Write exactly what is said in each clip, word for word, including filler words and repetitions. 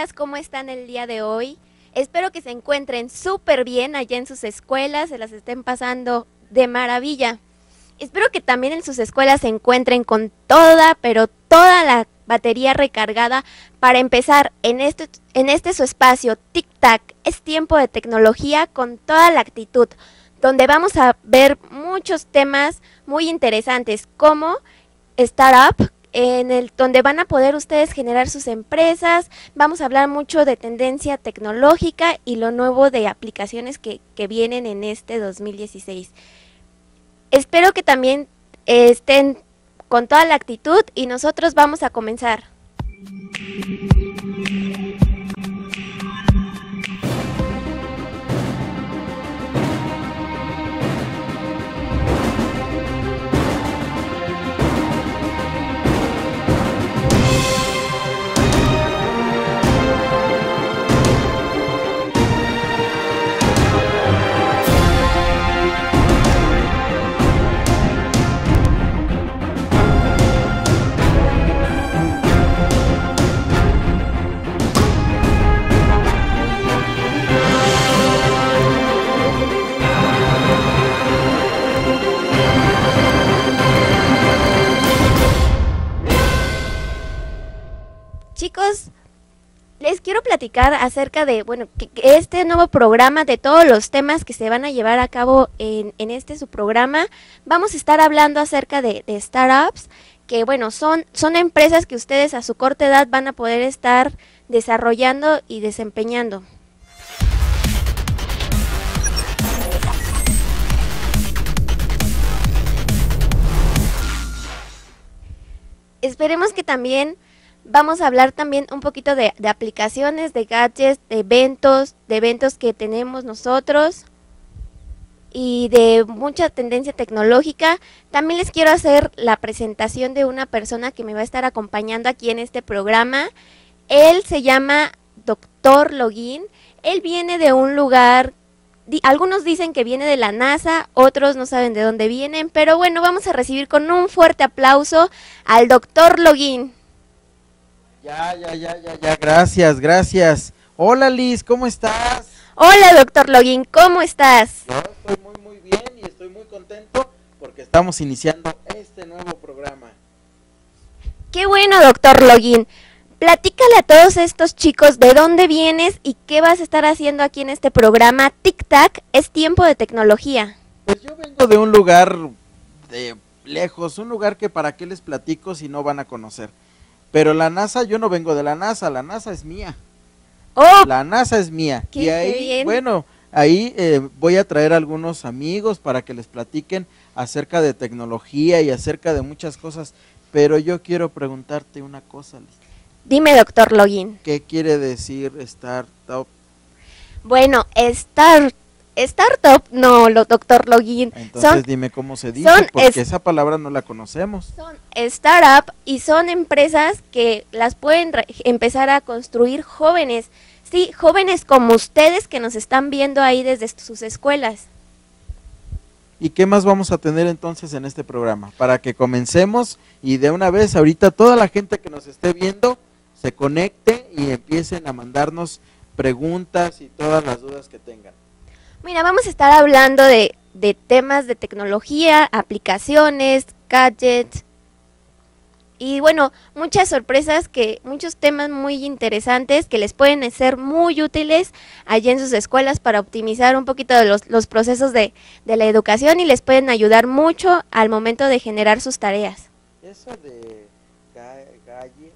días, ¿cómo están el día de hoy? Espero que se encuentren súper bien allá en sus escuelas, se las estén pasando de maravilla. Espero que también en sus escuelas se encuentren con toda, pero toda la batería recargada para empezar en este, en este su espacio, Tic Tac, es tiempo de tecnología con toda la actitud, donde vamos a ver muchos temas muy interesantes como startup, en el donde van a poder ustedes generar sus empresas. Vamos a hablar mucho de tendencia tecnológica y lo nuevo de aplicaciones que, que vienen en este dos mil dieciséis. Espero que también estén con toda la actitud y nosotros vamos a comenzar. Chicos, les quiero platicar acerca de, bueno, que este nuevo programa, de todos los temas que se van a llevar a cabo en, en este su programa. Vamos a estar hablando acerca de, de startups, que bueno, son, son empresas que ustedes a su corta edad van a poder estar desarrollando y desempeñando. Esperemos que también... Vamos a hablar también un poquito de, de aplicaciones, de gadgets, de eventos, de eventos que tenemos nosotros y de mucha tendencia tecnológica. También les quiero hacer la presentación de una persona que me va a estar acompañando aquí en este programa. Él se llama doctor Login. Él viene de un lugar, di, algunos dicen que viene de la NASA, otros no saben de dónde vienen, pero bueno, vamos a recibir con un fuerte aplauso al doctor Login. Ya, ya, ya, ya, ya, gracias, gracias. Hola Liz, ¿cómo estás? Hola doctor Login, ¿cómo estás? Yo estoy muy, muy bien y estoy muy contento porque estamos iniciando este nuevo programa. Qué bueno doctor Login. Platícale a todos estos chicos de dónde vienes y qué vas a estar haciendo aquí en este programa Tic Tac, es tiempo de tecnología. Pues yo vengo de un lugar de lejos, un lugar que para qué les platico si no van a conocer. Pero la NASA, yo no vengo de la NASA, la NASA es mía. ¡Oh! La NASA es mía. Qué, y ahí, bien. Bueno, ahí eh, voy a traer a algunos amigos para que les platiquen acerca de tecnología y acerca de muchas cosas. Pero yo quiero preguntarte una cosa, Liz. Dime, doctor Login. ¿Qué quiere decir startup? Bueno, start, startup, no, lo, doctor Login. Entonces son, dime cómo se dice, porque es, esa palabra no la conocemos. Son startup y son empresas que las pueden re empezar a construir jóvenes. Sí, jóvenes como ustedes que nos están viendo ahí desde sus escuelas. ¿Y qué más vamos a tener entonces en este programa? Para que comencemos y de una vez ahorita toda la gente que nos esté viendo se conecte y empiecen a mandarnos preguntas y todas las dudas que tengan. Mira, vamos a estar hablando de, de temas de tecnología, aplicaciones, gadgets y bueno, muchas sorpresas, que muchos temas muy interesantes que les pueden ser muy útiles allá en sus escuelas para optimizar un poquito de los, los procesos de, de la educación y les pueden ayudar mucho al momento de generar sus tareas. Eso de galle,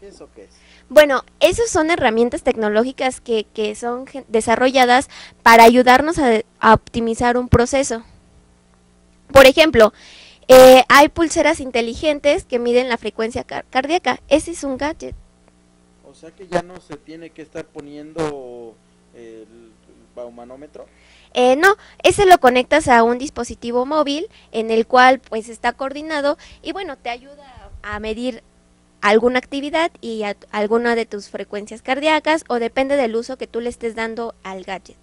¿qué es o qué es? Bueno, esas son herramientas tecnológicas que, que son desarrolladas para ayudarnos a, a optimizar un proceso. Por ejemplo, eh, hay pulseras inteligentes que miden la frecuencia car cardíaca. Ese es un gadget. O sea que ya no se tiene que estar poniendo el baumanómetro. Eh, no, ese lo conectas a un dispositivo móvil en el cual pues está coordinado y bueno, te ayuda a medir alguna actividad y a, alguna de tus frecuencias cardíacas o depende del uso que tú le estés dando al gadget.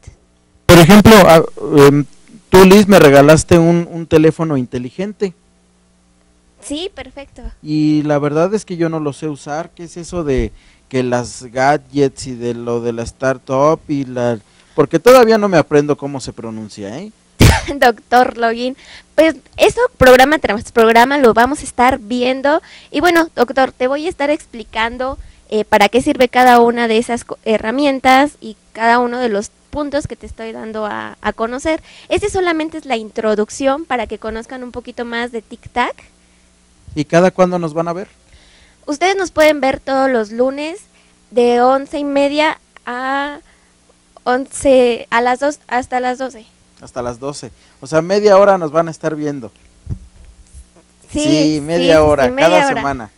Por ejemplo, a, um, tú Liz me regalaste un, un teléfono inteligente. Sí, perfecto. Y la verdad es que yo no lo sé usar. ¿Qué es eso de que las gadgets y de lo de la startup y la... Porque todavía no me aprendo cómo se pronuncia, ¿eh? Doctor Login, pues eso programa tras programa lo vamos a estar viendo. Y bueno, doctor, te voy a estar explicando eh, para qué sirve cada una de esas herramientas y cada uno de los puntos que te estoy dando a, a conocer. Este solamente es la introducción para que conozcan un poquito más de Tic Tac. ¿Y cada cuándo nos van a ver? Ustedes nos pueden ver todos los lunes de once y media a once a las dos hasta las doce. Hasta las doce. O sea, media hora nos van a estar viendo. Sí, sí media sí, hora, sí, media cada hora. semana.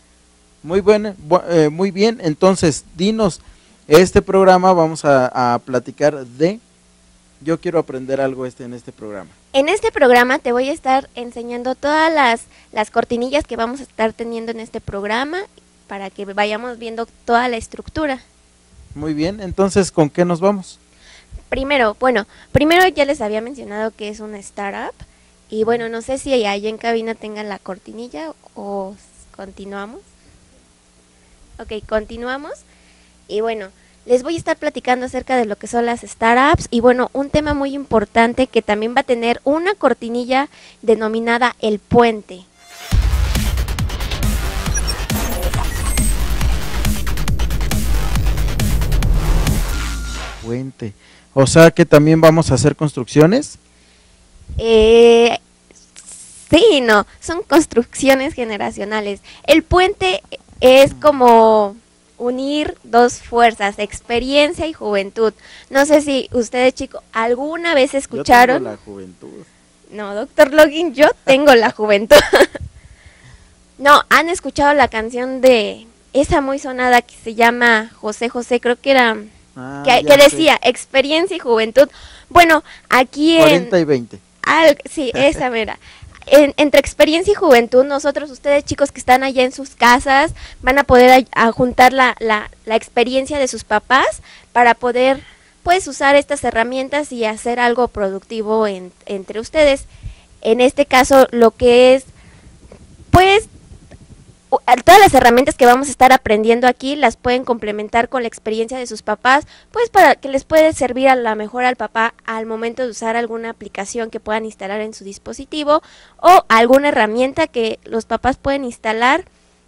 Muy bueno, eh, muy bien. Entonces, dinos, este programa vamos a, a platicar de... Yo quiero aprender algo este en este programa. En este programa te voy a estar enseñando todas las, las cortinillas que vamos a estar teniendo en este programa para que vayamos viendo toda la estructura. Muy bien, entonces, ¿con qué nos vamos? Primero, bueno, primero ya les había mencionado que es una startup y bueno, no sé si allá en cabina tengan la cortinilla o continuamos. Ok, continuamos y bueno, les voy a estar platicando acerca de lo que son las startups y bueno, un tema muy importante que también va a tener una cortinilla denominada El Puente. Puente. O sea que también vamos a hacer construcciones. Eh, sí, no, son construcciones generacionales. El puente es como unir dos fuerzas, experiencia y juventud. No sé si ustedes, chicos, alguna vez escucharon. Yo tengo la juventud. No, doctor Login, yo tengo la juventud. No, han escuchado la canción de esa muy sonada que se llama José José, creo que era. Ah, que, que decía, sé. Experiencia y juventud. Bueno, aquí en... cuarenta y veinte. Al, sí, esa mera. En, entre experiencia y juventud, nosotros, ustedes chicos que están allá en sus casas, van a poder a, a juntar la, la, la experiencia de sus papás para poder, pues, usar estas herramientas y hacer algo productivo en, entre ustedes. En este caso, lo que es, pues... todas las herramientas que vamos a estar aprendiendo aquí las pueden complementar con la experiencia de sus papás, pues para que les puede servir a la mejor al papá al momento de usar alguna aplicación que puedan instalar en su dispositivo o alguna herramienta que los papás pueden instalar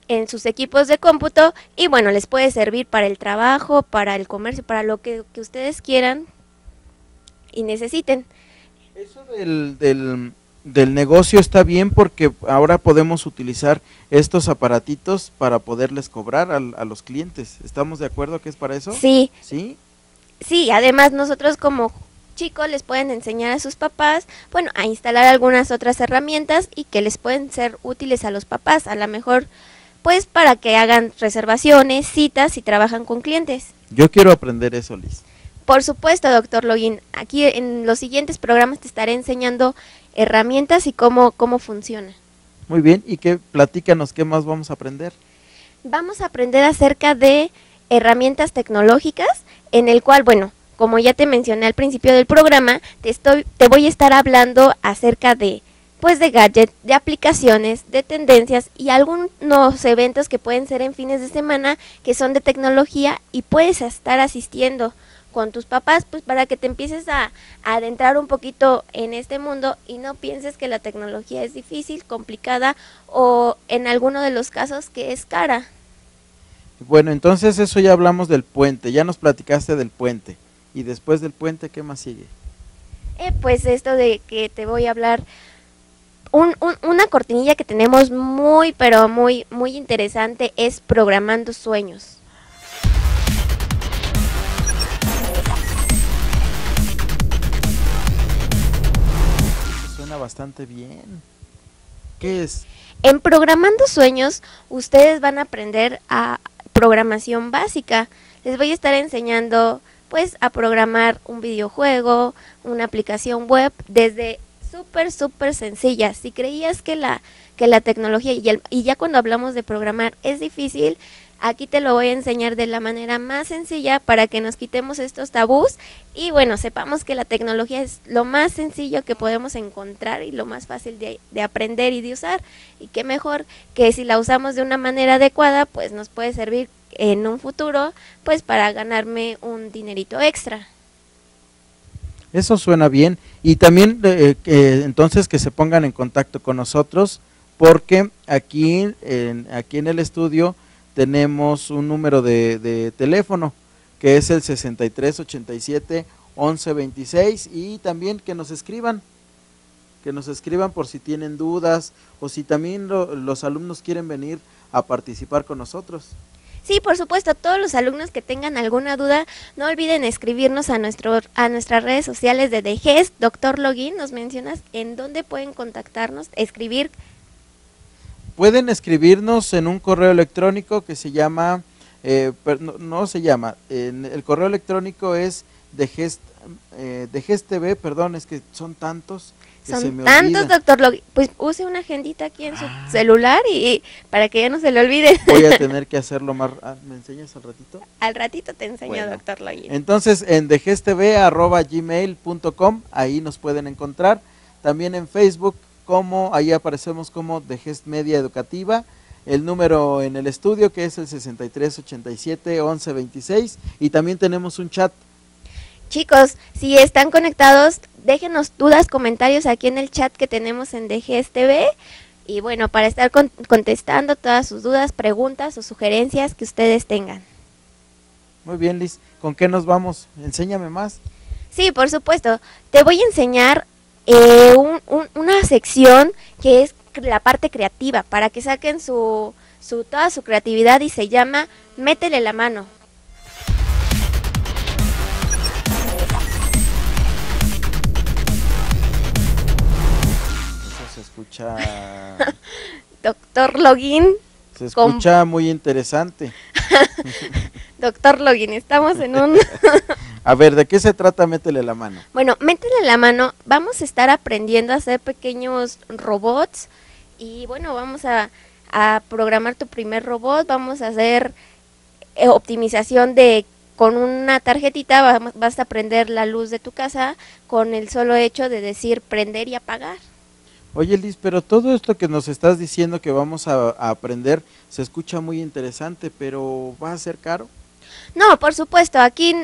en sus equipos de cómputo y bueno, les puede servir para el trabajo, para el comercio, para lo que, que ustedes quieran y necesiten. Eso del... del... del negocio está bien porque ahora podemos utilizar estos aparatitos para poderles cobrar a, a los clientes. ¿Estamos de acuerdo que es para eso? Sí. Sí. Sí, además nosotros como chicos les pueden enseñar a sus papás, bueno, a instalar algunas otras herramientas y que les pueden ser útiles a los papás, a lo mejor pues para que hagan reservaciones, citas y trabajan con clientes. Yo quiero aprender eso, Liz. Por supuesto, doctor Login, aquí en los siguientes programas te estaré enseñando herramientas y cómo, cómo funciona. Muy bien, y qué, platícanos, ¿qué más vamos a aprender? Vamos a aprender acerca de herramientas tecnológicas, en el cual, bueno, como ya te mencioné al principio del programa, te, estoy, te voy a estar hablando acerca de, pues, de gadgets, de aplicaciones, de tendencias y algunos eventos que pueden ser en fines de semana que son de tecnología y puedes estar asistiendo con tus papás, pues para que te empieces a, a adentrar un poquito en este mundo y no pienses que la tecnología es difícil, complicada o en alguno de los casos que es cara. Bueno, entonces eso ya hablamos del puente, ya nos platicaste del puente y después del puente, ¿qué más sigue? Eh, pues esto de que te voy a hablar, un, un, una cortinilla que tenemos muy pero muy, muy interesante es Programando Sueños. Bastante bien. ¿Qué es? En Programando Sueños, ustedes van a aprender a programación básica. Les voy a estar enseñando, pues, a programar un videojuego, una aplicación web, desde súper, súper sencilla. Si creías que la, que la tecnología, y, el, y ya cuando hablamos de programar es difícil, aquí te lo voy a enseñar de la manera más sencilla para que nos quitemos estos tabús y bueno, sepamos que la tecnología es lo más sencillo que podemos encontrar y lo más fácil de, de aprender y de usar. Y qué mejor que si la usamos de una manera adecuada, pues nos puede servir en un futuro, pues para ganarme un dinerito extra. Eso suena bien, y también eh, eh, entonces que se pongan en contacto con nosotros, porque aquí, eh, aquí en el estudio tenemos un número de, de teléfono que es el sesenta y tres ochenta y siete once veintiséis, y también que nos escriban, que nos escriban por si tienen dudas o si también lo, los alumnos quieren venir a participar con nosotros. Sí, por supuesto, todos los alumnos que tengan alguna duda, no olviden escribirnos a nuestro a nuestras redes sociales de D G E S T, doctor Login, nos mencionas en dónde pueden contactarnos, escribir. Pueden escribirnos en un correo electrónico que se llama, eh, no, no se llama, eh, el correo electrónico es D G E S T, eh, D G E S T T V, perdón, es que son tantos. Son tantos, doctor Login, pues use una agendita aquí en su ah. celular y, y para que ya no se le olvide. Voy a tener que hacerlo más, ¿me enseñas al ratito? Al ratito te enseño, bueno. doctor Login. Entonces en d g e s t v arroba gmail punto com, ahí nos pueden encontrar, también en Facebook, como ahí aparecemos como D G E S T Media Educativa, el número en el estudio que es el sesenta y tres ochenta y siete once veintiséis, y también tenemos un chat. Chicos, si están conectados, déjenos dudas, comentarios aquí en el chat que tenemos en D G E S T T V, y bueno, para estar con, contestando todas sus dudas, preguntas o sugerencias que ustedes tengan. Muy bien, Liz, ¿con qué nos vamos? Enséñame más. Sí, por supuesto, te voy a enseñar eh, un, un, una sección que es la parte creativa, para que saquen su, su, toda su creatividad, y se llama Métele la mano. Escucha... doctor Login. Se escucha con... muy interesante. Doctor Login, estamos en un... A ver, ¿de qué se trata Métele la mano? Bueno, Métele la mano, vamos a estar aprendiendo a hacer pequeños robots, y bueno, vamos a, a programar tu primer robot, vamos a hacer eh, optimización de... Con una tarjetita vas a prender la luz de tu casa con el solo hecho de decir prender y apagar. Oye, Liz, pero todo esto que nos estás diciendo que vamos a, a aprender se escucha muy interesante, pero ¿va a ser caro? No, por supuesto, aquí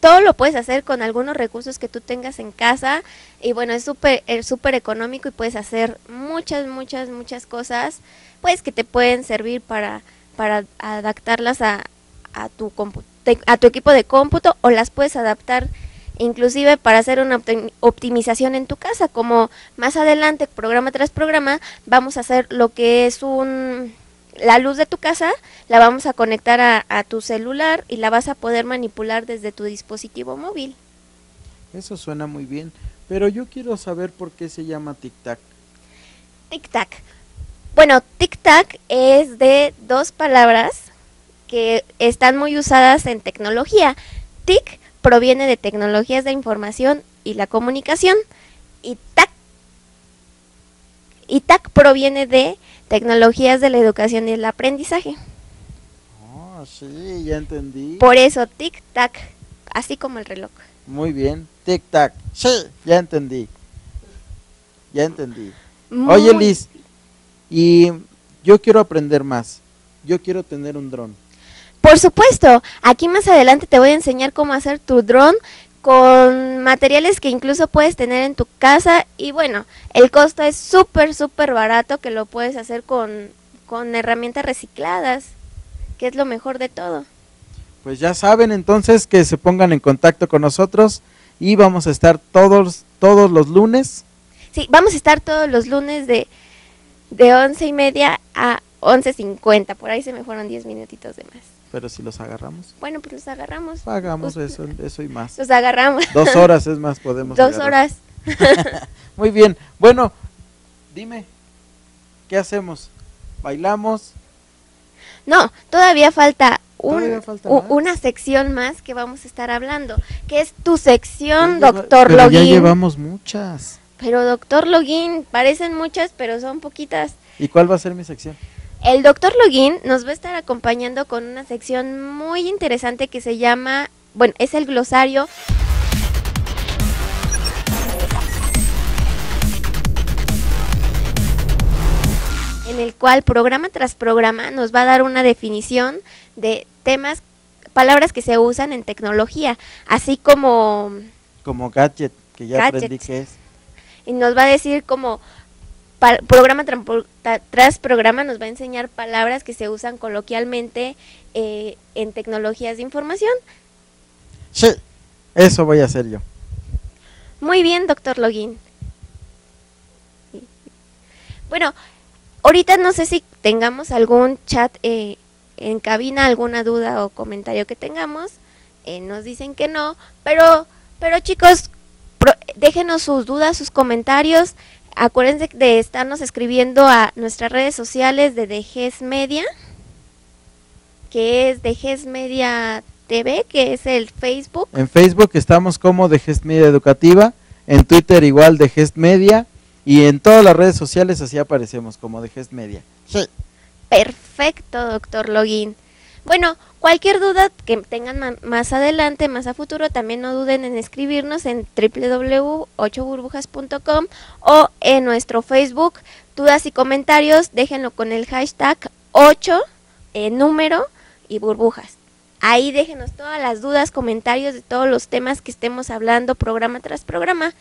todo lo puedes hacer con algunos recursos que tú tengas en casa, y bueno, es súper es súper económico y puedes hacer muchas, muchas, muchas cosas, pues que te pueden servir para, para adaptarlas a, a, tu a tu equipo de cómputo, o las puedes adaptar inclusive para hacer una optimización en tu casa, como más adelante, programa tras programa, vamos a hacer lo que es un la luz de tu casa, la vamos a conectar a, a tu celular y la vas a poder manipular desde tu dispositivo móvil. Eso suena muy bien, pero yo quiero saber por qué se llama Tic Tac. Tic Tac. Bueno, Tic Tac es de dos palabras que están muy usadas en tecnología. Tic proviene de tecnologías de información y la comunicación, y TAC, y TAC proviene de tecnologías de la educación y el aprendizaje. Oh, sí, ya entendí. Por eso Tic Tac, así como el reloj. Muy bien, Tic Tac, sí, ya entendí, ya entendí. Muy... Oye, Liz, y yo quiero aprender más, yo quiero tener un dron. Por supuesto, aquí más adelante te voy a enseñar cómo hacer tu dron con materiales que incluso puedes tener en tu casa, y bueno, el costo es súper, súper barato, que lo puedes hacer con, con herramientas recicladas, que es lo mejor de todo. Pues ya saben, entonces, que se pongan en contacto con nosotros, y vamos a estar todos, todos los lunes. Sí, vamos a estar todos los lunes de, de once y media a once cincuenta, por ahí se me fueron diez minutitos de más. Pero si los agarramos. Bueno, pues los agarramos. Pagamos pues, eso, eso y más. Los agarramos. Dos horas es más, podemos. Dos agarrar. horas. Muy bien. Bueno, dime, ¿qué hacemos? ¿Bailamos? No, todavía falta, un, ¿Todavía falta u, una sección más que vamos a estar hablando, que es tu sección, ya doctor lleva, pero Login. Ya llevamos muchas. Pero doctor Login, parecen muchas, pero son poquitas. ¿Y cuál va a ser mi sección? El doctor Login nos va a estar acompañando con una sección muy interesante que se llama, bueno, es el glosario. En el cual programa tras programa nos va a dar una definición de temas, palabras que se usan en tecnología, así como... Como gadget, que ya gadget. Aprendí que es. Y nos va a decir como... Programa tras programa nos va a enseñar palabras que se usan coloquialmente eh, en tecnologías de información. Sí, eso voy a hacer yo. Muy bien, doctor Login. Bueno, ahorita no sé si tengamos algún chat eh, en cabina, alguna duda o comentario que tengamos. Eh, nos dicen que no, pero, pero chicos, pro, déjenos sus dudas, sus comentarios. Acuérdense de estarnos escribiendo a nuestras redes sociales de D G E S T Media, que es D G E S T Media T V, que es el Facebook. En Facebook estamos como D G E S T Media Educativa, en Twitter igual D G E S T Media, y en todas las redes sociales así aparecemos como D G E S T Media. Sí. Perfecto, doctor Login. Bueno, cualquier duda que tengan más adelante, más a futuro, también no duden en escribirnos en doble u doble u doble u punto ocho burbujas punto com o en nuestro Facebook. Dudas y comentarios, déjenlo con el hashtag ocho, eh, número y burbujas. Ahí déjenos todas las dudas, comentarios de todos los temas que estemos hablando programa tras programa.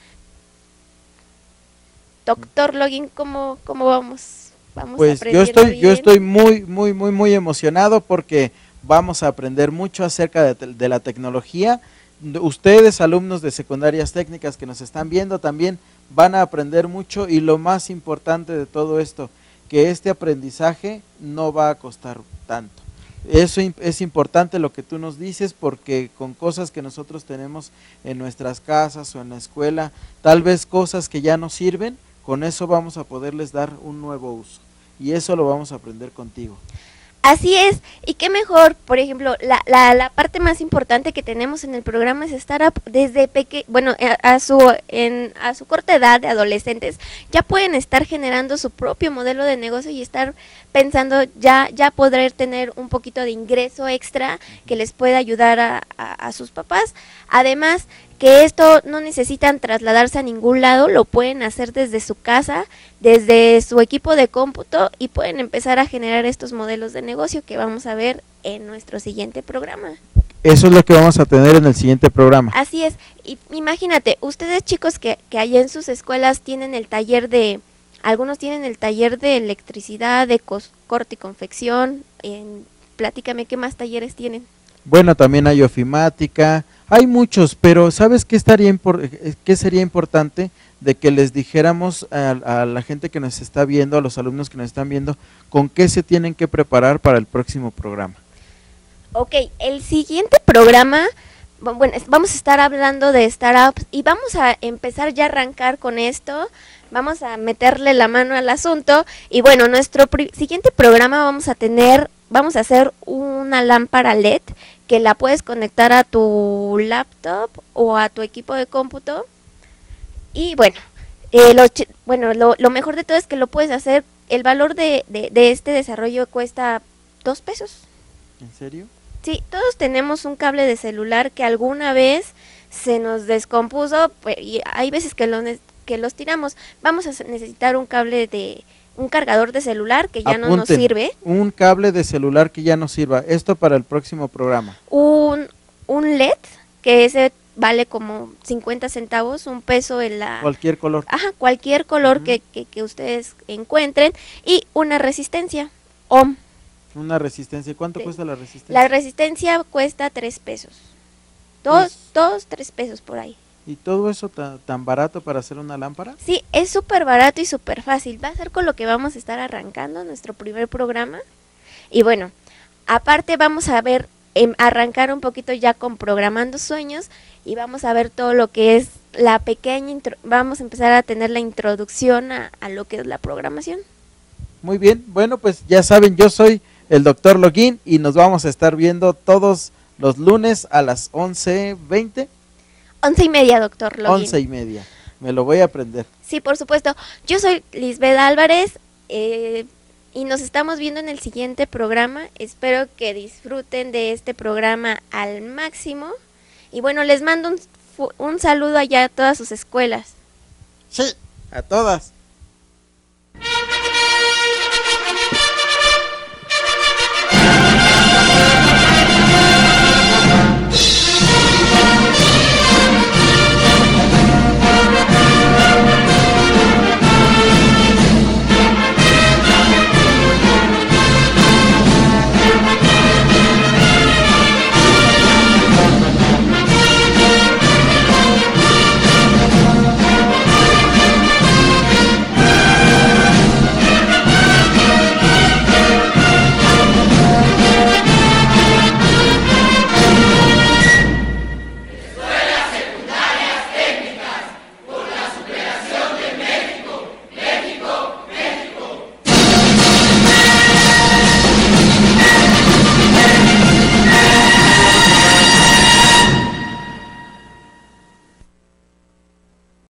Doctor Login, ¿cómo, cómo vamos? Vamos pues yo estoy, bien. yo estoy muy, muy, muy, muy emocionado porque vamos a aprender mucho acerca de, de la tecnología. Ustedes, alumnos de secundarias técnicas que nos están viendo, también van a aprender mucho, y lo más importante de todo esto, que este aprendizaje no va a costar tanto. Eso es importante lo que tú nos dices, porque con cosas que nosotros tenemos en nuestras casas o en la escuela, tal vez cosas que ya no sirven, con eso vamos a poderles dar un nuevo uso, y eso lo vamos a aprender contigo. Así es, y qué mejor, por ejemplo, la, la, la parte más importante que tenemos en el programa es estar a, desde peque, bueno, a, a su en, a su corta edad de adolescentes, ya pueden estar generando su propio modelo de negocio y estar pensando ya ya poder tener un poquito de ingreso extra que les pueda ayudar a, a, a sus papás. Además, que esto no necesitan trasladarse a ningún lado, lo pueden hacer desde su casa, desde su equipo de cómputo, y pueden empezar a generar estos modelos de negocio que vamos a ver en nuestro siguiente programa. Eso es lo que vamos a tener en el siguiente programa. Así es, y imagínate, ustedes chicos que, que allá en sus escuelas tienen el taller de, algunos tienen el taller de electricidad, de cos, corte y confección, en, platícame qué más talleres tienen. Bueno, también hay ofimática, hay muchos, pero ¿sabes qué, estaría qué sería importante? De que les dijéramos a, a la gente que nos está viendo, a los alumnos que nos están viendo, con qué se tienen que preparar para el próximo programa. Ok, el siguiente programa, bueno, vamos a estar hablando de startups y vamos a empezar ya a arrancar con esto, vamos a meterle la mano al asunto, y bueno, nuestro pr siguiente programa vamos a tener… Vamos a hacer una lámpara L E D que la puedes conectar a tu laptop o a tu equipo de cómputo. Y bueno, eh, lo, bueno lo, lo mejor de todo es que lo puedes hacer. El valor de, de, de este desarrollo cuesta dos pesos. ¿En serio? Sí, todos tenemos un cable de celular que alguna vez se nos descompuso, pues, y hay veces que, lo, que los tiramos. Vamos a necesitar un cable de... un cargador de celular que ya Apunten, no nos sirve. Un cable de celular que ya no sirva. Esto para el próximo programa. Un, un L E D, que ese vale como cincuenta centavos, un peso en la… Cualquier color. Ajá, cualquier color uh-huh. que, que, que ustedes encuentren. Y una resistencia, ohm. Una resistencia. ¿Cuánto sí. cuesta la resistencia? La resistencia cuesta tres pesos. Dos, pues... dos, tres pesos por ahí. ¿Y todo eso tan, tan barato para hacer una lámpara? Sí, es súper barato y súper fácil. Va a ser con lo que vamos a estar arrancando nuestro primer programa. Y bueno, aparte vamos a ver, eh, arrancar un poquito ya con Programando Sueños, y vamos a ver todo lo que es la pequeña… Intro, vamos a empezar a tener la introducción a, a lo que es la programación. Muy bien, bueno, pues ya saben, yo soy el doctor Login y nos vamos a estar viendo todos los lunes a las once veinte. Once y media, doctor Login. Once y media, me lo voy a aprender. Sí, por supuesto. Yo soy Lisbeth Álvarez eh, y nos estamos viendo en el siguiente programa. Espero que disfruten de este programa al máximo. Y bueno, les mando un, un saludo allá a todas sus escuelas. Sí, a todas.